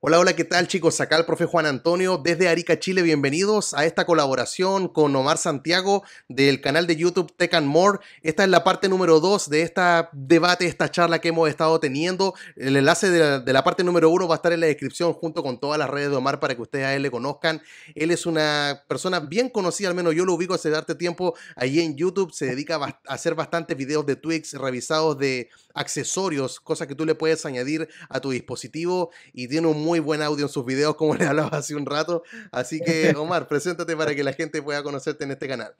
Hola, hola, ¿qué tal chicos? Acá el profe Juan Antonio desde Arica, Chile. Bienvenidos a esta colaboración con Omar Santiago del canal de YouTube Tech and More. Esta es la parte número 2 de este debate, esta charla que hemos estado teniendo. El enlace de la parte número 1 va a estar en la descripción junto con todas las redes de Omar para que ustedes a él le conozcan. Él es una persona bien conocida, al menos yo lo ubico hace bastante tiempo allí en YouTube. Se dedica a hacer bastantes videos de tweaks revisados de accesorios, cosas que tú le puedes añadir a tu dispositivo, y tiene un muy buen audio en sus videos, como les hablaba hace un rato. Así que, Omar, preséntate para que la gente pueda conocerte en este canal.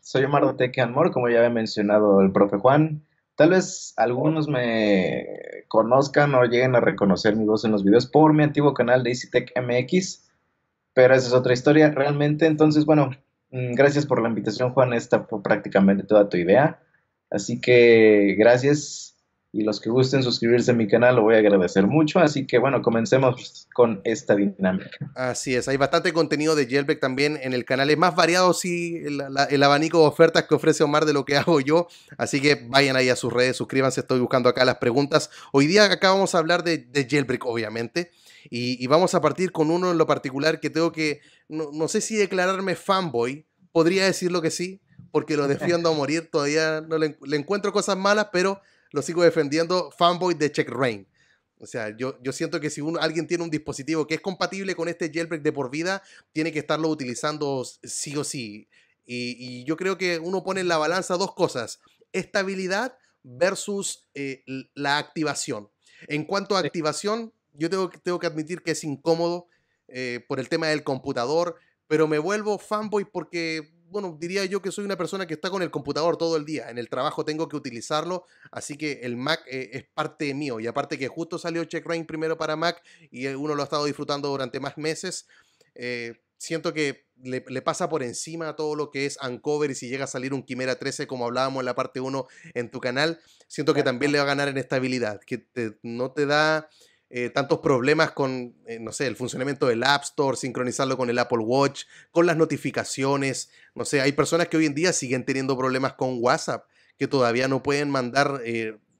Soy Omar de Tech and More, como ya había mencionado el profe Juan. Tal vez algunos me conozcan o lleguen a reconocer mi voz en los videos por mi antiguo canal de EasyTech MX, pero esa es otra historia realmente. Entonces, bueno, gracias por la invitación, Juan. Esta fue prácticamente toda tu idea. Así que, gracias. Y los que gusten suscribirse a mi canal, lo voy a agradecer mucho. Así que, bueno, comencemos con esta dinámica. Así es, hay bastante contenido de Jailbreak también en el canal. Es más variado, sí, el abanico de ofertas que ofrece Omar de lo que hago yo. Así que vayan ahí a sus redes, suscríbanse. Estoy buscando acá las preguntas. Hoy día acá vamos a hablar de Jailbreak, obviamente. Y vamos a partir con uno en lo particular que tengo que... No sé si declararme fanboy. Podría decirlo que sí, porque lo defiendo a morir. Todavía no le encuentro cosas malas, pero... lo sigo defendiendo, fanboy de checkra1n. O sea, yo siento que si alguien tiene un dispositivo que es compatible con este jailbreak de por vida, tiene que estarlo utilizando sí o sí. Y yo creo que uno pone en la balanza dos cosas: estabilidad versus la activación. En cuanto a activación, yo tengo que admitir que es incómodo por el tema del computador, pero me vuelvo fanboy porque... bueno, diría yo que soy una persona que está con el computador todo el día. En el trabajo tengo que utilizarlo, así que el Mac es parte mío. Y aparte que justo salió checkra1n primero para Mac y uno lo ha estado disfrutando durante más meses. Siento que le pasa por encima todo lo que es unc0ver, y si llega a salir un Chimera 13, como hablábamos en la parte 1 en tu canal, siento que también le va a ganar en estabilidad, que no te da... tantos problemas con, no sé, el funcionamiento del App Store, sincronizarlo con el Apple Watch, con las notificaciones. No sé, hay personas que hoy en día siguen teniendo problemas con WhatsApp, que todavía no pueden mandar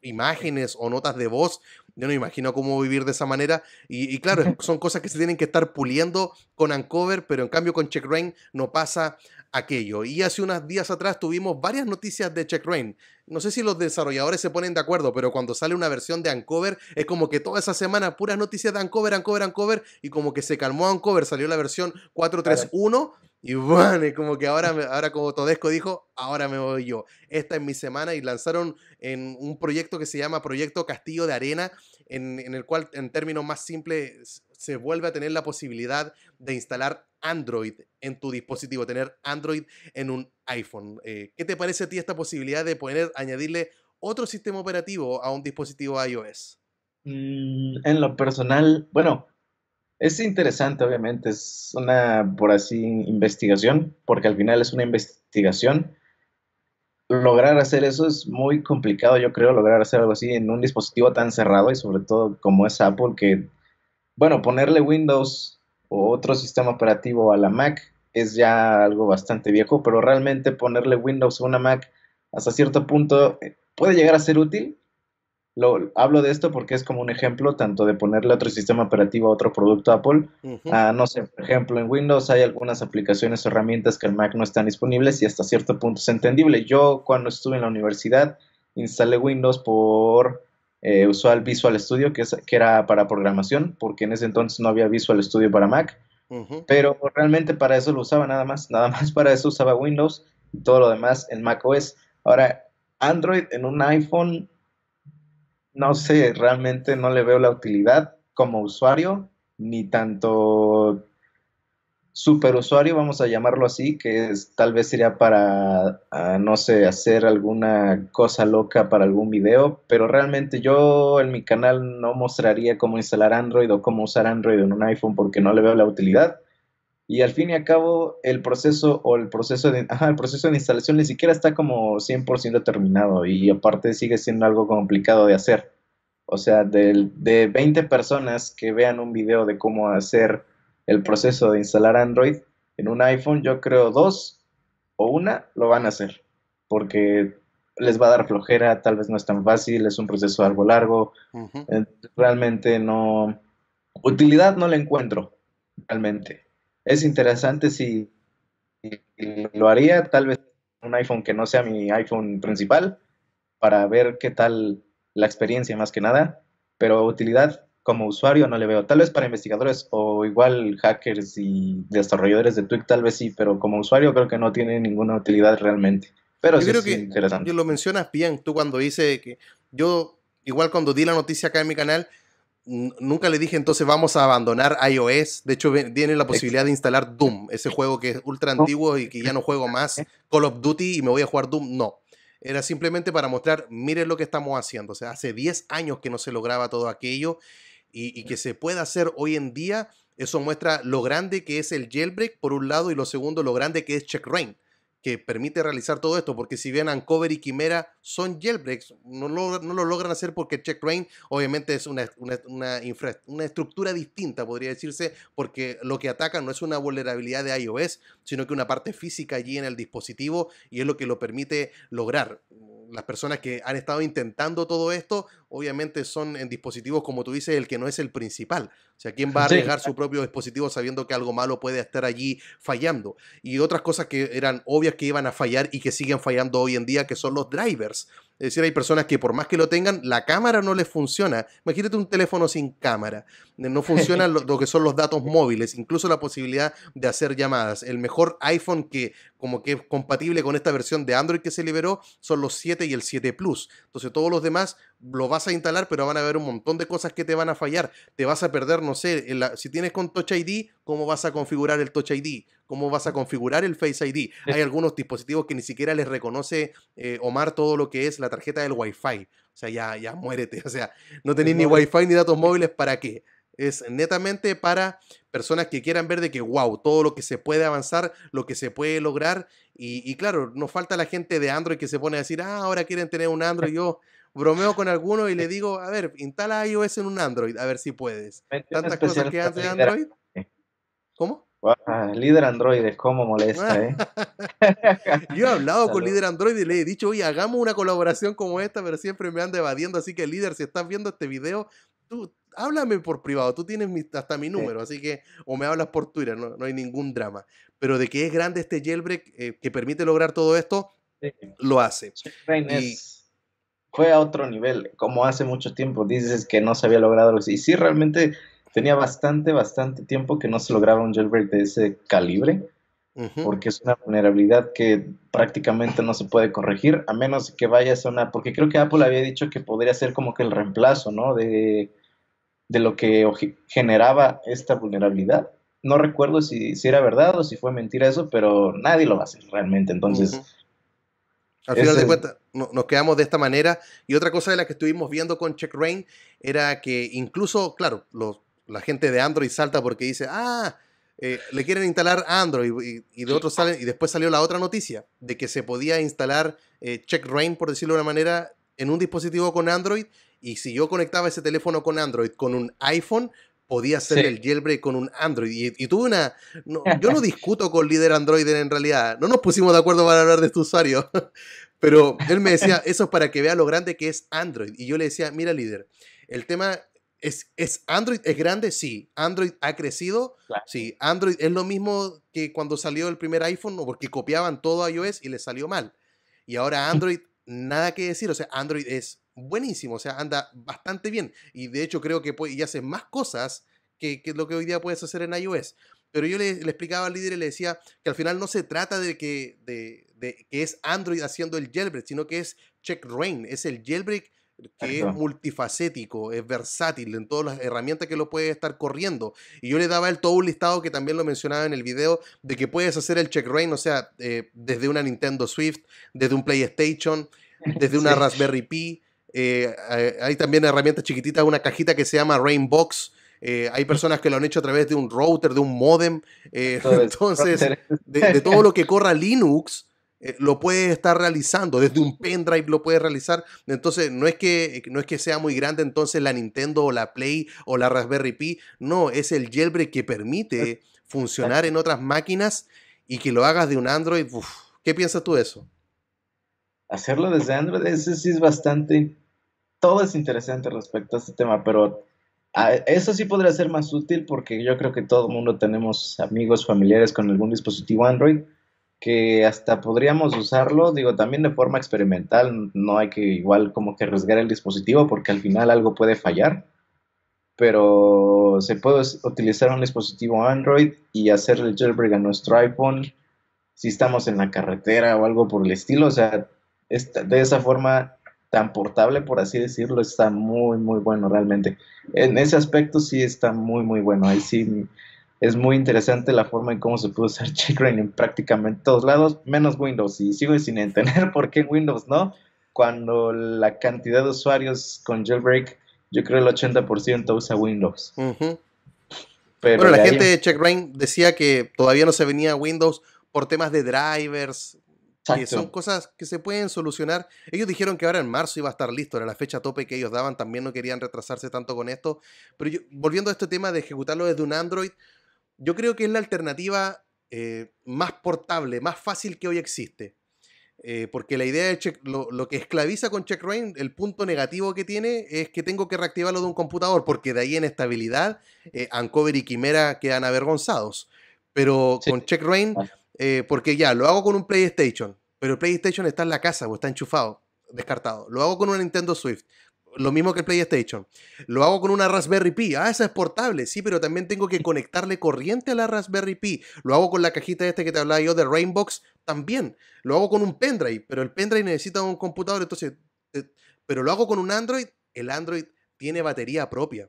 imágenes o notas de voz. Yo no imagino cómo vivir de esa manera. Y claro, son cosas que se tienen que estar puliendo con unc0ver, pero en cambio con checkra1n no pasa aquello. Y hace unos días atrás tuvimos varias noticias de checkra1n. No sé si los desarrolladores se ponen de acuerdo, pero cuando sale una versión de unc0ver, es como que toda esa semana puras noticias de unc0ver, y como que se calmó unc0ver, salió la versión 4.3.1, y bueno, y como que ahora como Todesco dijo, ahora me voy yo. Esta es mi semana, y lanzaron en un proyecto que se llama Proyecto Castillo de Arena, en el cual, en términos más simples, se vuelve a tener la posibilidad de instalar Android en tu dispositivo, tener Android en un iPhone. ¿Qué te parece a ti esta posibilidad de poder añadirle otro sistema operativo a un dispositivo iOS? En lo personal, bueno, es interesante, obviamente, es una, por así, investigación, porque al final es una investigación. Lograr hacer eso es muy complicado, yo creo, lograr hacer algo así en un dispositivo tan cerrado, y sobre todo como es Apple, que, bueno, ponerle Windows o otro sistema operativo a la Mac es ya algo bastante viejo, pero realmente ponerle Windows a una Mac hasta cierto punto puede llegar a ser útil. Hablo de esto porque es como un ejemplo tanto de ponerle otro sistema operativo a otro producto Apple. No sé, por ejemplo, en Windows hay algunas aplicaciones o herramientas que en Mac no están disponibles, y hasta cierto punto es entendible. Yo, cuando estuve en la universidad, instalé Windows por usual Visual Studio, que era para programación, porque en ese entonces no había Visual Studio para Mac. Pero realmente para eso lo usaba, nada más para eso usaba Windows, y todo lo demás en Mac OS. Ahora, Android en un iPhone... no sé, realmente no le veo la utilidad como usuario, ni tanto superusuario, vamos a llamarlo así, que es, tal vez sería para, no sé, hacer alguna cosa loca para algún video, pero realmente yo en mi canal no mostraría cómo instalar Android o cómo usar Android en un iPhone, porque no le veo la utilidad. Y al fin y al cabo, el proceso de instalación ni siquiera está como 100% terminado, y aparte sigue siendo algo complicado de hacer. O sea, de 20 personas que vean un video de cómo hacer el proceso de instalar Android en un iPhone, yo creo 2 o 1 lo van a hacer, porque les va a dar flojera, tal vez no es tan fácil, es un proceso algo largo. Realmente no... utilidad no la encuentro realmente. Es interesante, si lo haría, tal vez un iPhone que no sea mi iPhone principal, para ver qué tal la experiencia más que nada, pero utilidad como usuario no le veo. Tal vez para investigadores o igual hackers y desarrolladores de Twig tal vez sí, pero como usuario creo que no tiene ninguna utilidad realmente. Pero yo sí creo que es interesante. Lo mencionas bien, tú cuando dices que yo, igual cuando di la noticia acá en mi canal, nunca le dije entonces vamos a abandonar iOS. De hecho tiene la posibilidad de instalar Doom, ese juego que es ultra antiguo y que ya no juego más Call of Duty y me voy a jugar Doom, no. Era simplemente para mostrar, miren lo que estamos haciendo. O sea, hace 10 años que no se lograba todo aquello y que se pueda hacer hoy en día, eso muestra lo grande que es el jailbreak por un lado y lo segundo, lo grande que es checkra1n, que permite realizar todo esto, porque si bien unc0ver y Chimera son jailbreaks, no lo logran hacer porque checkra1n obviamente es una estructura distinta, podría decirse, porque lo que ataca no es una vulnerabilidad de iOS, sino que una parte física allí en el dispositivo, y es lo que lo permite lograr. Las personas que han estado intentando todo esto, obviamente son en dispositivos, como tú dices, el que no es el principal. O sea, ¿quién va a arriesgar su propio dispositivo sabiendo que algo malo puede estar allí fallando? Y otras cosas que eran obvias que iban a fallar y que siguen fallando hoy en día, que son los drivers. Es decir, hay personas que por más que lo tengan, la cámara no les funciona. Imagínate un teléfono sin cámara. No funcionan lo que son los datos móviles, incluso la posibilidad de hacer llamadas. El mejor iPhone que como que es compatible con esta versión de Android que se liberó son los 7 y el 7 Plus. Entonces todos los demás lo vas a instalar, pero van a haber un montón de cosas que te van a fallar. Te vas a perder, no sé, si tienes con Touch ID, ¿cómo vas a configurar el Touch ID? ¿Cómo vas a configurar el Face ID? Hay algunos dispositivos que ni siquiera les reconoce, Omar, todo lo que es la tarjeta del Wi-Fi. O sea, ya muérete. O sea, no tenés ni Wi-Fi ni datos móviles, ¿para qué? Es netamente para personas que quieran ver de que, wow, todo lo que se puede avanzar, lo que se puede lograr. Y claro, nos falta la gente de Android que se pone a decir, ah, ahora quieren tener un Android. Yo bromeo con alguno y le digo, a ver, instala iOS en un Android, a ver si puedes. Tantas cosas que hace Android. ¿Cómo? Wow, Líder Android es como molesta, ¿eh? Yo he hablado con Líder Android y le he dicho, oye, hagamos una colaboración como esta, pero siempre me anda evadiendo, así que Líder, si estás viendo este video, tú háblame por privado, tú tienes hasta mi número, así que, o me hablas por Twitter, no hay ningún drama. Pero de que es grande este jailbreak que permite lograr todo esto, lo hace. Fue a otro nivel, como hace mucho tiempo, dices que no se había logrado, y sí, realmente tenía bastante tiempo que no se lograba un jailbreak de ese calibre, porque es una vulnerabilidad que prácticamente no se puede corregir, a menos que vayas a una... Porque creo que Apple había dicho que podría ser como que el reemplazo, ¿no? De lo que generaba esta vulnerabilidad. No recuerdo si era verdad o si fue mentira eso, pero nadie lo va a hacer realmente, entonces... Al final de cuentas, nos quedamos de esta manera. Y otra cosa de la que estuvimos viendo con checkra1n era que incluso, claro, la gente de Android salta porque dice, le quieren instalar Android y de otros salen, y después salió la otra noticia de que se podía instalar checkra1n, por decirlo de una manera, en un dispositivo con Android, y si yo conectaba ese teléfono con Android con un iPhone, podía hacer el jailbreak con un Android. Y tuve una... yo no discuto con Líder Android en realidad, no nos pusimos de acuerdo para hablar de este usuario, pero él me decía, eso es para que vea lo grande que es Android, y yo le decía, mira Líder, el tema... ¿Es Android es grande? Sí. ¿Android ha crecido? Claro. Sí. ¿Android es lo mismo que cuando salió el primer iPhone? Porque copiaban todo iOS y les salió mal. Y ahora Android, nada que decir. O sea, Android es buenísimo. O sea, anda bastante bien. Y de hecho creo que ya hace más cosas que lo que hoy día puedes hacer en iOS. Pero yo le explicaba al líder y le decía que al final no se trata de que es Android haciendo el jailbreak, sino que es checkra1n. Es el jailbreak que es multifacético, es versátil en todas las herramientas que lo puede estar corriendo. Y yo le daba todo un listado que también lo mencionaba en el video, de que puedes hacer el checkra1n, o sea, desde una Nintendo Switch, desde un PlayStation, desde una Raspberry Pi. Hay también herramientas chiquititas, una cajita que se llama Rainbox. Hay personas que lo han hecho a través de un router, de un modem. Entonces, de todo lo que corra Linux, lo puedes estar realizando, desde un pendrive lo puedes realizar. Entonces no es que sea muy grande entonces la Nintendo o la Play o la Raspberry Pi, no, es el jailbreak que permite funcionar en otras máquinas y que lo hagas de un Android. Uf, ¿qué piensas tú de eso? Hacerlo desde Android, eso sí es bastante, todo es interesante respecto a este tema, pero Eso sí podría ser más útil porque yo creo que todo el mundo tenemos amigos, familiares con algún dispositivo Android que hasta podríamos usarlo, digo, también de forma experimental, no hay que igual como que arriesgar el dispositivo porque al final algo puede fallar, pero se puede utilizar un dispositivo Android y hacer el jailbreak a nuestro iPhone si estamos en la carretera o algo por el estilo, o sea, de esa forma tan portable, por así decirlo, está muy, muy bueno realmente. En ese aspecto sí está muy, muy bueno, ahí sí. Es muy interesante la forma en cómo se puede usar checkra1n en prácticamente todos lados, menos Windows. Y sigo sin entender por qué Windows no, cuando la cantidad de usuarios con jailbreak, yo creo el 80% usa Windows. Pero bueno, la gente de checkra1n decía que todavía no se venía Windows por temas de drivers, que son cosas que se pueden solucionar. Ellos dijeron que ahora en marzo iba a estar listo, era la fecha tope que ellos daban, también no querían retrasarse tanto con esto. Pero yo, volviendo a este tema de ejecutarlo desde un Android, yo creo que es la alternativa más portable, más fácil que hoy existe. Porque la idea de lo que esclaviza con checkra1n, el punto negativo que tiene es que tengo que reactivarlo de un computador, porque de ahí en estabilidad, unc0ver y Chimera quedan avergonzados. Pero sí, con checkra1n, porque ya, lo hago con un PlayStation, pero el PlayStation está en la casa o está enchufado, descartado. Lo hago con una Nintendo Switch, lo mismo que el PlayStation. Lo hago con una Raspberry Pi. Ah, esa es portable, sí, pero también tengo que conectarle corriente a la Raspberry Pi. Lo hago con la cajita esta que te hablaba yo de Rainbox, también. Lo hago con un pendrive, pero el pendrive necesita un computador, entonces... pero lo hago con un Android, el Android tiene batería propia.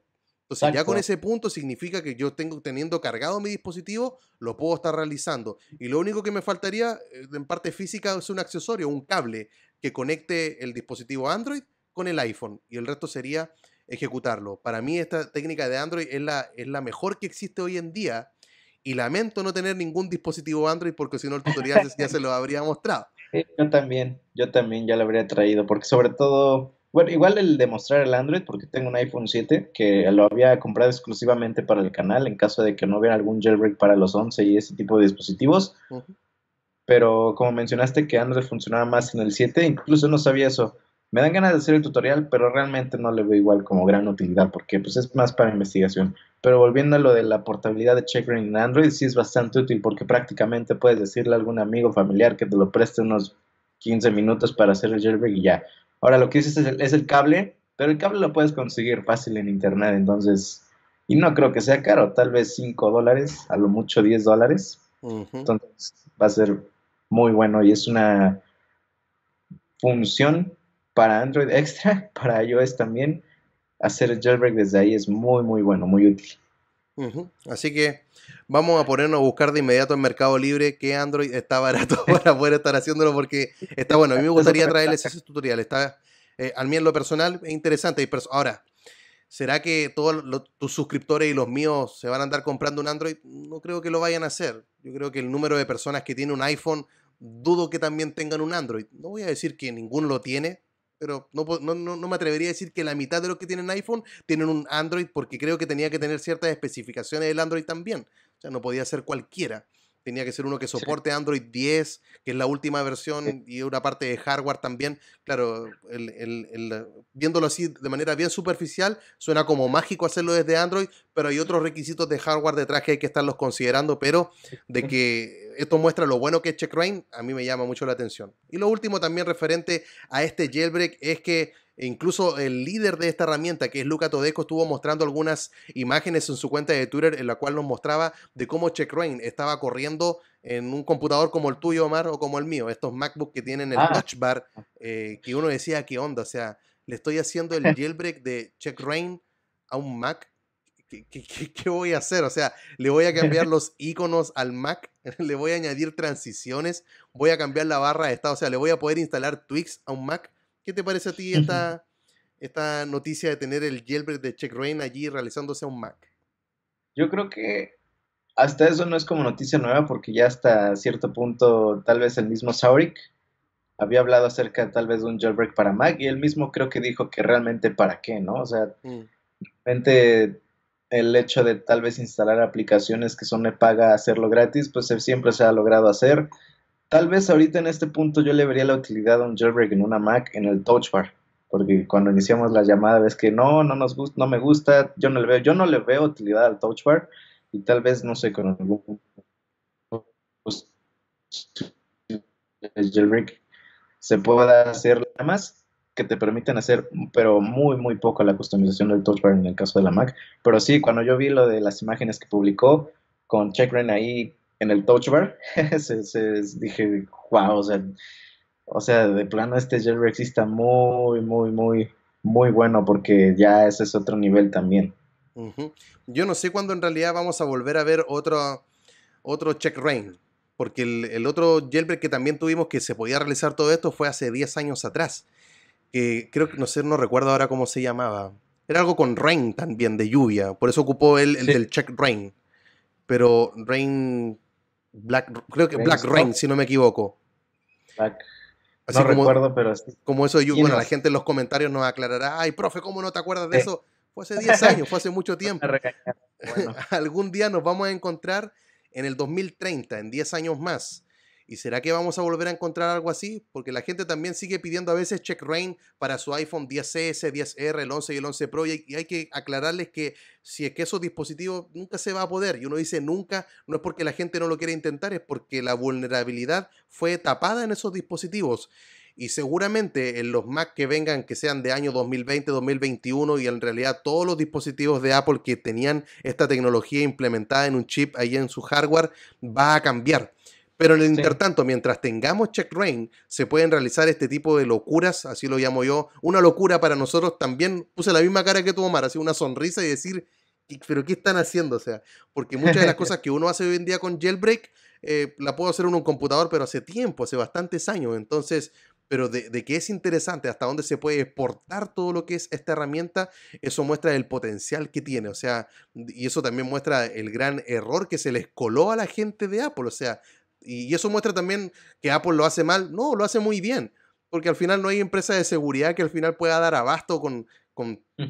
Entonces ya con ese punto significa que yo tengo teniendo cargado mi dispositivo, lo puedo estar realizando. Y lo único que me faltaría, en parte física, es un accesorio, un cable que conecte el dispositivo Android con el iPhone, y el resto sería ejecutarlo. Para mí esta técnica de Android es la mejor que existe hoy en día, y lamento no tener ningún dispositivo Android porque si no el tutorial ya se lo habría mostrado. Yo también ya lo habría traído, porque sobre todo, bueno, igual el demostrar el Android, porque tengo un iPhone 7 que lo había comprado exclusivamente para el canal en caso de que no hubiera algún jailbreak para los 11 y ese tipo de dispositivos. Pero como mencionaste que Android funcionaba más en el 7, incluso no sabía eso. Me dan ganas de hacer el tutorial, pero realmente no le veo igual como gran utilidad, porque pues es más para investigación. Pero volviendo a lo de la portabilidad de checkra1n en Android, sí es bastante útil, porque prácticamente puedes decirle a algún amigo o familiar que te lo preste unos 15 minutos para hacer el jailbreak y ya. Ahora lo que dices es el cable, pero el cable lo puedes conseguir fácil en internet, entonces... Y no creo que sea caro, tal vez $5, a lo mucho $10. Entonces va a ser muy bueno y es una función... para Android extra, para iOS también, hacer el jailbreak desde ahí es muy, muy bueno, muy útil. Así que vamos a ponernos a buscar de inmediato en Mercado Libre qué Android está barato para poder estar haciéndolo, porque está bueno. A mí me gustaría traerles ese tutorial. Está, a mí en lo personal es interesante. Ahora, ¿será que todos tus suscriptores y los míos se van a andar comprando un Android? No creo que lo vayan a hacer. Yo creo que el número de personas que tiene un iPhone, dudo que también tengan un Android. No voy a decir que ninguno lo tiene, pero no me atrevería a decir que la mitad de los que tienen iPhone tienen un Android, porque creo que tenía que tener ciertas especificaciones del Android también. O sea, no podía ser cualquiera. Tenía que ser uno que soporte Android 10, que es la última versión, y una parte de hardware también. Claro, viéndolo así de manera bien superficial, suena como mágico hacerlo desde Android, pero hay otros requisitos de hardware detrás que hay que estarlos considerando, pero de que... Esto muestra lo bueno que es checkra1n, a mí me llama mucho la atención. Y lo último también referente a este jailbreak es que incluso el líder de esta herramienta, que es Luca Todesco, estuvo mostrando algunas imágenes en su cuenta de Twitter en la cual nos mostraba de cómo checkra1n estaba corriendo en un computador como el tuyo, Omar, o como el mío. Estos MacBook que tienen el Touch Bar, que uno decía, ¿qué onda? O sea, le estoy haciendo el jailbreak de checkra1n a un Mac. ¿Qué voy a hacer? O sea, le voy a cambiar los iconos al Mac, le voy a añadir transiciones, voy a cambiar la barra de estado, o sea, le voy a poder instalar Twix a un Mac. ¿Qué te parece a ti esta noticia de tener el jailbreak de checkra1n allí realizándose a un Mac? Yo creo que hasta eso no es como noticia nueva, porque ya hasta cierto punto tal vez el mismo Saurik había hablado acerca tal vez de un jailbreak para Mac, y él mismo creo que dijo que realmente para qué, ¿no? O sea, realmente... el hecho de tal vez instalar aplicaciones que son de paga, hacerlo gratis, pues siempre se ha logrado hacer. Tal vez ahorita en este punto yo le vería la utilidad a un jailbreak en una Mac en el Touch Bar. Porque cuando iniciamos la llamada ves que no me gusta, yo no le veo utilidad al touch bar, y tal vez, no sé, con algún jailbreak se pueda hacer más que te permiten hacer, pero muy, muy poco la customización del touch bar en el caso de la Mac. Pero sí, cuando yo vi lo de las imágenes que publicó con checkra1n ahí en el touch bar, dije, wow, o sea, de plano este jailbreak sí está muy, muy, muy, muy bueno, porque ya ese es otro nivel también. Uh-huh. Yo no sé cuándo en realidad vamos a volver a ver otro checkra1n, porque el otro jailbreak que también tuvimos que se podía realizar todo esto fue hace 10 años atrás. Creo que, no recuerdo ahora cómo se llamaba. Era algo con rain también, de lluvia. Por eso ocupó el del checkra1n. Pero rain... Black Rain, si no me equivoco. Así no como, recuerdo, pero... Como eso de lluvia. Bueno, la gente en los comentarios nos aclarará. Ay, profe, ¿cómo no te acuerdas de eso? Fue hace 10 años, fue hace mucho tiempo. Bueno. Algún día nos vamos a encontrar en el 2030, en 10 años más. ¿Y será que vamos a volver a encontrar algo así? Porque la gente también sigue pidiendo a veces checkra1n para su iPhone 10S, 10R, el 11 y el 11 Pro. Y hay que aclararles que si es que esos dispositivos nunca se va a poder. Y uno dice nunca, no es porque la gente no lo quiera intentar, es porque la vulnerabilidad fue tapada en esos dispositivos. Y seguramente en los Mac que vengan, que sean de año 2020, 2021, y en realidad todos los dispositivos de Apple que tenían esta tecnología implementada en un chip ahí en su hardware, va a cambiar. Pero en el intertanto, mientras tengamos checkra1n, se pueden realizar este tipo de locuras, así lo llamo yo. Una locura para nosotros también. Puse la misma cara que tú, Omar, así una sonrisa y decir, ¿pero qué están haciendo? O sea, porque muchas de las cosas que uno hace hoy en día con jailbreak, la puedo hacer en un computador, pero hace tiempo, hace bastantes años. Entonces... Pero de que es interesante, hasta dónde se puede exportar todo lo que es esta herramienta, eso muestra el potencial que tiene. O sea, y eso también muestra el gran error que se les coló a la gente de Apple. O sea, y eso muestra también que Apple lo hace mal. No, lo hace muy bien. Porque al final no hay empresa de seguridad que al final pueda dar abasto con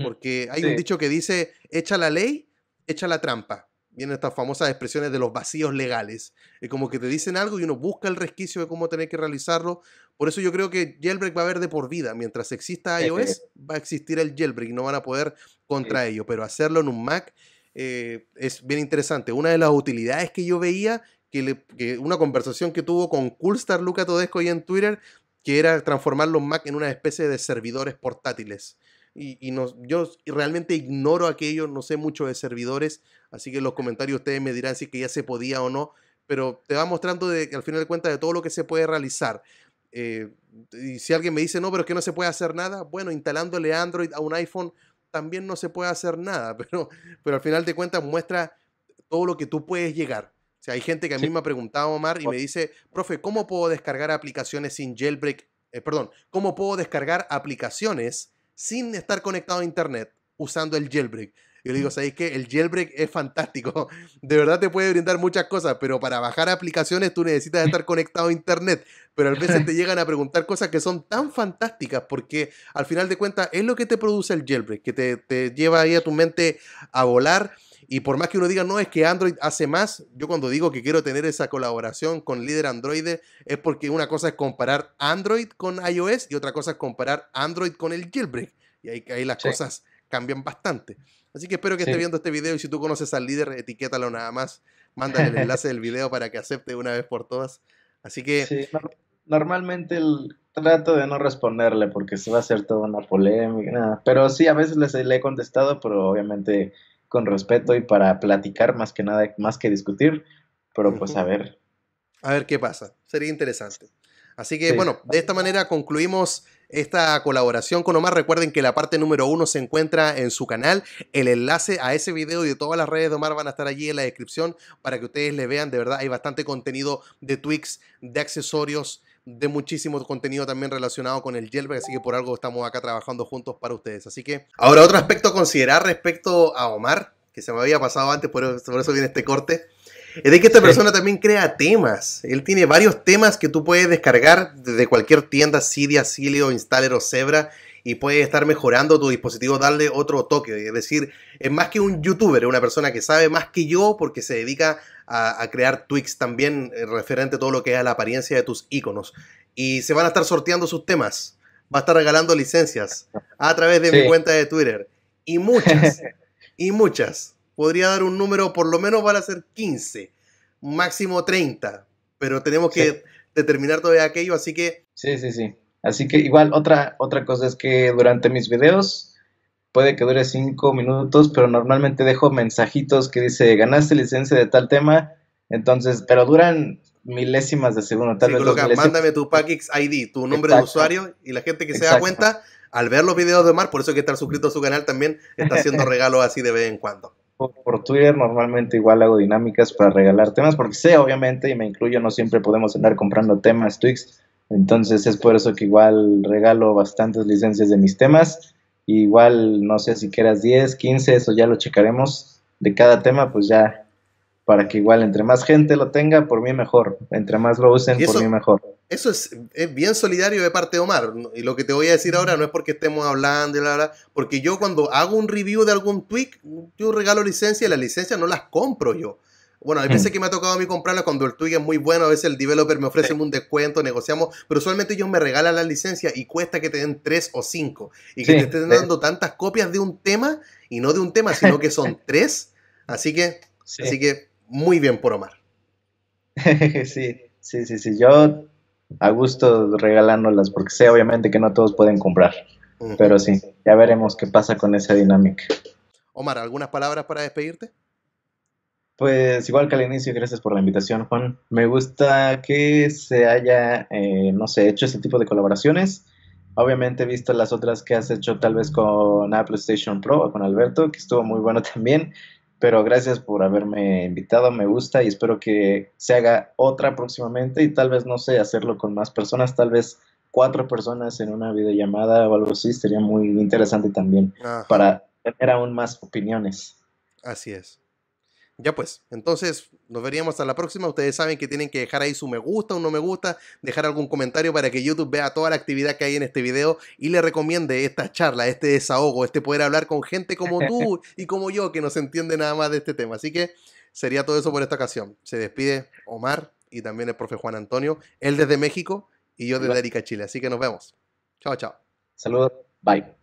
porque hay un dicho que dice, echa la ley, echa la trampa. Vienen estas famosas expresiones de los vacíos legales. Es como que te dicen algo y uno busca el resquicio de cómo tener que realizarlo. Por eso yo creo que jailbreak va a haber de por vida. Mientras exista iOS, va a existir el jailbreak y no van a poder contra ello. Pero hacerlo en un Mac es bien interesante. Una de las utilidades que yo veía, que una conversación que tuvo con Coolstar, Luca Todesco, ahí en Twitter, que era transformar los Mac en una especie de servidores portátiles. Yo realmente ignoro aquello, no sé mucho de servidores, así que en los comentarios ustedes me dirán si es que ya se podía o no, pero te va mostrando que al final de cuentas de todo lo que se puede realizar. Y si alguien me dice, no, pero es que no se puede hacer nada, bueno, instalándole Android a un iPhone también no se puede hacer nada, pero al final de cuentas muestra todo lo que tú puedes llegar. O sea, hay gente que a mí me ha preguntado, Omar, y me dice, profe, ¿cómo puedo descargar aplicaciones sin jailbreak? ¿Cómo puedo descargar aplicaciones sin estar conectado a internet usando el jailbreak? Yo le digo, ¿sabéis qué? El jailbreak es fantástico. De verdad te puede brindar muchas cosas, pero para bajar aplicaciones tú necesitas estar conectado a internet. Pero a veces te llegan a preguntar cosas que son tan fantásticas, porque al final de cuentas es lo que te produce el jailbreak, que te lleva ahí a tu mente a volar. Y por más que uno diga, no, es que Android hace más. Yo cuando digo que quiero tener esa colaboración con Líder Android es porque una cosa es comparar Android con iOS y otra cosa es comparar Android con el jailbreak. Y ahí las cosas cambian bastante. Así que espero que estés viendo este video, y si tú conoces al líder, etiquétalo nada más. Mándale el enlace del video para que acepte una vez por todas. Así que... Sí, normalmente trato de no responderle porque se va a hacer toda una polémica. Nada. Pero sí, a veces le he contestado, pero obviamente... con respeto y para platicar más que nada, más que discutir, pero pues a ver. A ver qué pasa, sería interesante. Así que bueno, de esta manera concluimos esta colaboración con Omar. Recuerden que la parte número 1 se encuentra en su canal. El enlace a ese video y de todas las redes de Omar van a estar allí en la descripción para que ustedes le vean. De verdad hay bastante contenido de tweaks, de accesorios, de muchísimo contenido también relacionado con el jailbreak, así que por algo estamos acá trabajando juntos para ustedes. Así que ahora otro aspecto a considerar respecto a Omar, que se me había pasado antes, por eso viene este corte, es de que esta persona también crea temas. Él tiene varios temas que tú puedes descargar desde cualquier tienda, Cydia, Cilio, Installer o Zebra, y puedes estar mejorando tu dispositivo, darle otro toque. Es decir, es más que un youtuber, es una persona que sabe más que yo porque se dedica a crear tweaks también referente a todo lo que es a la apariencia de tus iconos. Y se van a estar sorteando sus temas. va a estar regalando licencias a través de mi cuenta de Twitter. Y muchas, y muchas. Podría dar un número, por lo menos van a ser 15, máximo 30. Pero tenemos que determinar todavía aquello, así que... Sí. Así que igual otra cosa es que durante mis videos puede que dure 5 minutos, pero normalmente dejo mensajitos que dice, ganaste licencia de tal tema, entonces, pero duran milésimas de segundo. Tal vez coloca, mándame tu Packix ID, tu nombre de usuario, y la gente que se da cuenta, al ver los videos de Omar, por eso hay que estar suscrito a su canal también, está haciendo regalos así de vez en cuando. Por Twitter normalmente igual hago dinámicas para regalar temas, porque sé, obviamente, y me incluyo, no siempre podemos andar comprando temas Twix, entonces es por eso que igual regalo bastantes licencias de mis temas, y igual, no sé si quieras 10, 15, eso ya lo checaremos de cada tema, pues ya, para que igual entre más gente lo tenga, por mí mejor, entre más lo usen, eso, por mí mejor. Eso es bien solidario de parte de Omar, y lo que te voy a decir ahora no es porque estemos hablando, y la verdad, porque yo cuando hago un review de algún tweet, yo regalo licencia y las licencias no las compro yo. Bueno, hay veces que me ha tocado a mí comprarlas cuando el tweet es muy bueno, a veces el developer me ofrece un descuento, negociamos, pero usualmente ellos me regalan la licencia y cuesta que te den 3 o 5, y que te estén dando tantas copias de un tema, y no de un tema, sino que son 3, así que muy bien por Omar. Sí, yo a gusto regalándolas, porque sé obviamente que no todos pueden comprar, pero sí, ya veremos qué pasa con esa dinámica. Omar, ¿algunas palabras para despedirte? Pues igual que al inicio, gracias por la invitación, Juan. Me gusta que se haya, no sé, hecho este tipo de colaboraciones. Obviamente he visto las otras que has hecho tal vez con PlayStation Pro o con Alberto, que estuvo muy bueno también. Pero gracias por haberme invitado, me gusta y espero que se haga otra próximamente. Y tal vez, no sé, hacerlo con más personas, tal vez 4 personas en una videollamada o algo así. Sería muy interesante también para tener aún más opiniones. Así es. Ya pues, entonces nos veríamos a la próxima. Ustedes saben que tienen que dejar ahí su me gusta o no me gusta, dejar algún comentario para que YouTube vea toda la actividad que hay en este video y le recomiende esta charla, este desahogo, este poder hablar con gente como tú y como yo que no se entiende nada más de este tema. Así que sería todo eso por esta ocasión. Se despide Omar y también el profe Juan Antonio, él desde México y yo desde Arica, Chile. Así que nos vemos. Chao, chao. Saludos. Bye.